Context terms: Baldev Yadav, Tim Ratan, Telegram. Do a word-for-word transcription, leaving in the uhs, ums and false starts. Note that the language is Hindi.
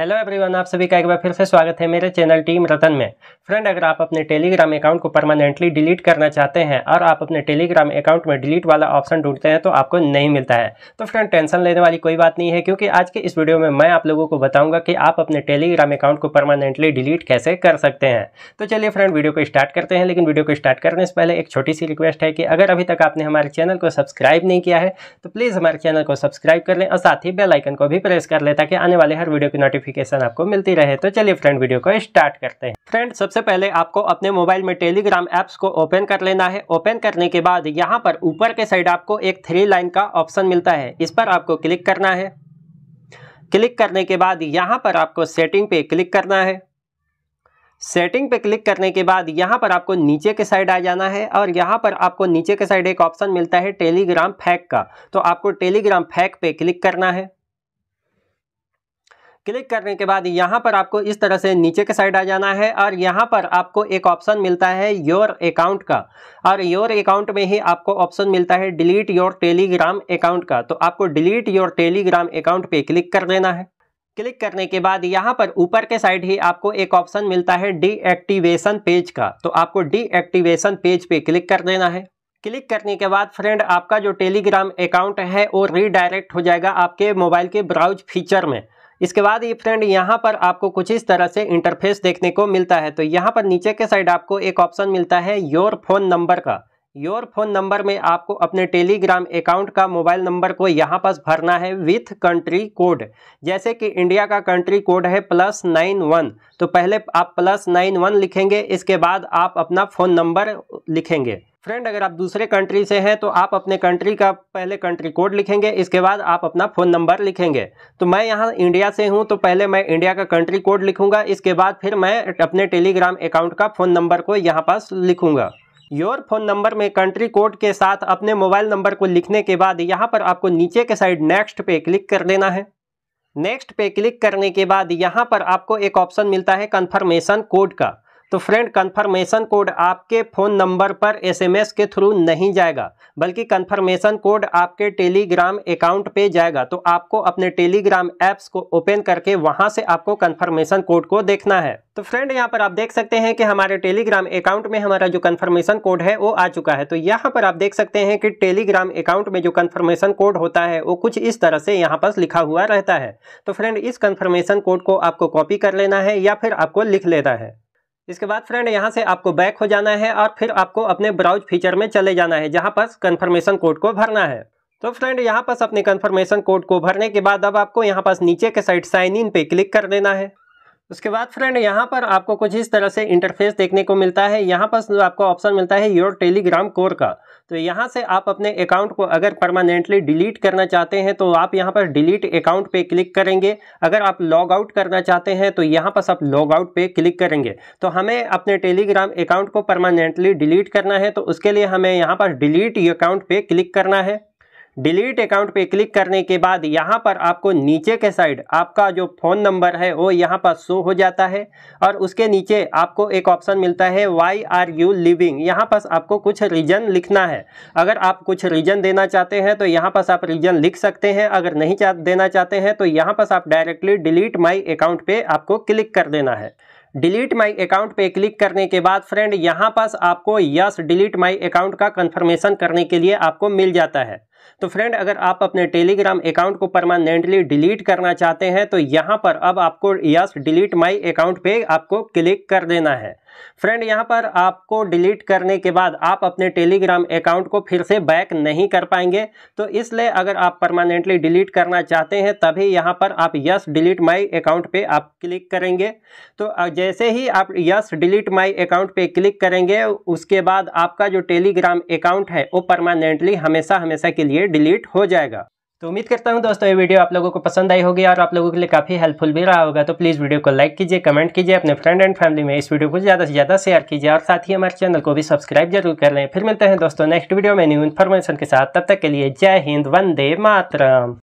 हेलो एवरीवन, आप सभी का एक बार फिर से स्वागत है मेरे चैनल टीम रतन में। फ्रेंड, अगर आप अपने टेलीग्राम अकाउंट को परमानेंटली डिलीट करना चाहते हैं और आप अपने टेलीग्राम अकाउंट में डिलीट वाला ऑप्शन ढूंढते हैं तो आपको नहीं मिलता है, तो फ्रेंड टेंशन लेने वाली कोई बात नहीं है, क्योंकि आज के इस वीडियो में मैं आप लोगों को बताऊंगा कि आप अपने टेलीग्राम अकाउंट को परमानेंटली डिलीट कैसे कर सकते हैं। तो चलिए फ्रेंड, वीडियो को स्टार्ट करते हैं। लेकिन वीडियो को स्टार्ट करने से पहले एक छोटी सी रिक्वेस्ट है कि अगर अभी तक आपने हमारे चैनल को सब्सक्राइब नहीं किया है तो प्लीज़ हमारे चैनल को सब्सक्राइब कर लें और साथ ही बेल आइकन को भी प्रेस कर लें ताकि आने वाले हर वीडियो की नोटिफिकेशन आपको मिलती रहे। तो चलिए फ्रेंड, वीडियो को स्टार्ट करते हैं। फ्रेंड, सबसे पहले आपको अपने मोबाइल में टेलीग्राम ऐप्स को ओपन कर लेना है। ओपन करने के बाद यहाँ पर ऊपर के साइड आपको एक थ्री लाइन का ऑप्शन मिलता है, इस पर आपको क्लिक करना है। क्लिक करने के बाद यहाँ पर आपको सेटिंग पे क्लिक करना है। सेटिंग पे क्लिक करने के बाद यहाँ पर आपको नीचे के साइड आ जाना है और यहाँ पर आपको नीचे के साइड एक ऑप्शन मिलता है टेलीग्राम फैक का, तो आपको टेलीग्राम फैक पे क्लिक करना है। क्लिक करने के बाद यहाँ पर आपको इस तरह से नीचे के साइड आ जाना है और यहाँ पर आपको एक ऑप्शन मिलता है योर अकाउंट का, और योर अकाउंट में ही आपको ऑप्शन मिलता है डिलीट योर टेलीग्राम अकाउंट का, तो आपको डिलीट योर टेलीग्राम अकाउंट पे क्लिक कर देना है। क्लिक करने के बाद यहाँ पर ऊपर के साइड ही आपको एक ऑप्शन मिलता है डीएक्टिवेशन पेज का, तो आपको डीएक्टिवेशन पेज पे क्लिक कर देना है। क्लिक करने के बाद फ्रेंड आपका जो टेलीग्राम अकाउंट है वो रीडायरेक्ट हो जाएगा आपके मोबाइल के ब्राउज फीचर में। इसके बाद ये फ्रेंड यहाँ पर आपको कुछ इस तरह से इंटरफेस देखने को मिलता है। तो यहाँ पर नीचे के साइड आपको एक ऑप्शन मिलता है योर फोन नंबर का। योर फोन नंबर में आपको अपने टेलीग्राम अकाउंट का मोबाइल नंबर को यहाँ पर भरना है विथ कंट्री कोड, जैसे कि इंडिया का कंट्री कोड है प्लस नाइन वन, तो पहले आप प्लस नाइन वन लिखेंगे, इसके बाद आप अपना फ़ोन नंबर लिखेंगे। फ्रेंड, अगर आप दूसरे कंट्री से हैं तो आप अपने कंट्री का पहले कंट्री कोड लिखेंगे, इसके बाद आप अपना फ़ोन नंबर लिखेंगे। तो मैं यहाँ इंडिया से हूँ तो पहले मैं इंडिया का कंट्री कोड लिखूँगा, इसके बाद फिर मैं अपने टेलीग्राम अकाउंट का फ़ोन नंबर को यहाँ पास लिखूँगा। योर फोन नंबर में कंट्री कोड के साथ अपने मोबाइल नंबर को लिखने के बाद यहाँ पर आपको नीचे के साइड नेक्स्ट पे क्लिक कर देना है। नेक्स्ट पे क्लिक करने के बाद यहाँ पर आपको एक ऑप्शन मिलता है कन्फर्मेशन कोड का। तो फ्रेंड, कन्फर्मेशन कोड आपके फ़ोन नंबर पर एसएमएस के थ्रू नहीं जाएगा, बल्कि कन्फर्मेशन कोड आपके टेलीग्राम अकाउंट पे जाएगा। तो आपको अपने टेलीग्राम ऐप्स को ओपन करके वहां से आपको कन्फर्मेशन कोड को देखना है। तो फ्रेंड, यहाँ पर आप देख सकते हैं कि हमारे टेलीग्राम अकाउंट में हमारा जो कन्फर्मेशन कोड है वो आ चुका है। तो यहाँ पर आप देख सकते हैं कि टेलीग्राम अकाउंट में जो कन्फर्मेशन कोड होता है वो कुछ इस तरह से यहाँ पर लिखा हुआ रहता है। तो फ्रेंड, इस कन्फर्मेशन कोड को आपको कॉपी कर लेना है या फिर आपको लिख लेना है। इसके बाद फ्रेंड यहाँ से आपको बैक हो जाना है और फिर आपको अपने ब्राउज फीचर में चले जाना है जहाँ पर कन्फर्मेशन कोड को भरना है। तो फ्रेंड यहाँ पर अपने कन्फर्मेशन कोड को भरने के बाद अब आपको यहाँ पर नीचे के साइड साइन इन पे क्लिक कर देना है। उसके बाद फ्रेंड यहाँ पर आपको कुछ इस तरह से इंटरफेस देखने को मिलता है। यहाँ पर आपको ऑप्शन मिलता है योर टेलीग्राम कोर का। तो यहाँ से आप अपने अकाउंट को अगर परमानेंटली डिलीट करना चाहते हैं तो आप यहाँ पर डिलीट अकाउंट पे क्लिक करेंगे। अगर आप लॉग आउट करना चाहते हैं तो यहाँ पर आप लॉग आउट पे क्लिक करेंगे। तो हमें अपने टेलीग्राम अकाउंट को परमानेंटली डिलीट करना है, तो उसके लिए हमें यहाँ पर डिलीट अकाउंट पे क्लिक करना है। डिलीट अकाउंट पे क्लिक करने के बाद यहाँ पर आपको नीचे के साइड आपका जो फ़ोन नंबर है वो यहाँ पर शो हो जाता है और उसके नीचे आपको एक ऑप्शन मिलता है वाई आर यू लिविंग। यहाँ पर आपको कुछ रीज़न लिखना है। अगर आप कुछ रीज़न देना चाहते हैं तो यहाँ पर आप रीज़न लिख सकते हैं, अगर नहीं देना चाहते हैं तो यहाँ पर आप डायरेक्टली डिलीट माई अकाउंट पे आपको क्लिक कर देना है। डिलीट माई अकाउंट पे क्लिक करने के बाद फ्रेंड यहाँ पर आपको यस डिलीट माई अकाउंट का कन्फर्मेशन करने के लिए आपको मिल जाता है। तो फ्रेंड, अगर आप अपने टेलीग्राम अकाउंट को परमानेंटली डिलीट करना चाहते हैं तो यहाँ पर अब आपको यस डिलीट माई अकाउंट पे आपको क्लिक कर देना है। फ्रेंड, यहाँ पर आपको डिलीट करने के बाद आप अपने टेलीग्राम अकाउंट को फिर से बैक नहीं कर पाएंगे, तो इसलिए अगर आप परमानेंटली डिलीट करना चाहते हैं तभी यहाँ पर आप यस डिलीट माई अकाउंट पे आप क्लिक करेंगे। तो जैसे ही आप यस डिलीट माई अकाउंट पे क्लिक करेंगे उसके बाद आपका जो टेलीग्राम अकाउंट है वो परमानेंटली हमेशा हमेशा के लिए डिलीट हो जाएगा। तो उम्मीद करता हूं दोस्तों ये वीडियो आप लोगों को पसंद आई होगी और आप लोगों के लिए काफ़ी हेल्पफुल भी रहा होगा। तो प्लीज़ वीडियो को लाइक कीजिए, कमेंट कीजिए, अपने फ्रेंड एंड फैमिली में इस वीडियो को ज़्यादा से ज़्यादा शेयर कीजिए और साथ ही हमारे चैनल को भी सब्सक्राइब जरूर कर लें। फिर मिलते हैं दोस्तों नेक्स्ट वीडियो में न्यू इन्फॉर्मेशन के साथ। तब तक के लिए जय हिंद, वंदे मातरम।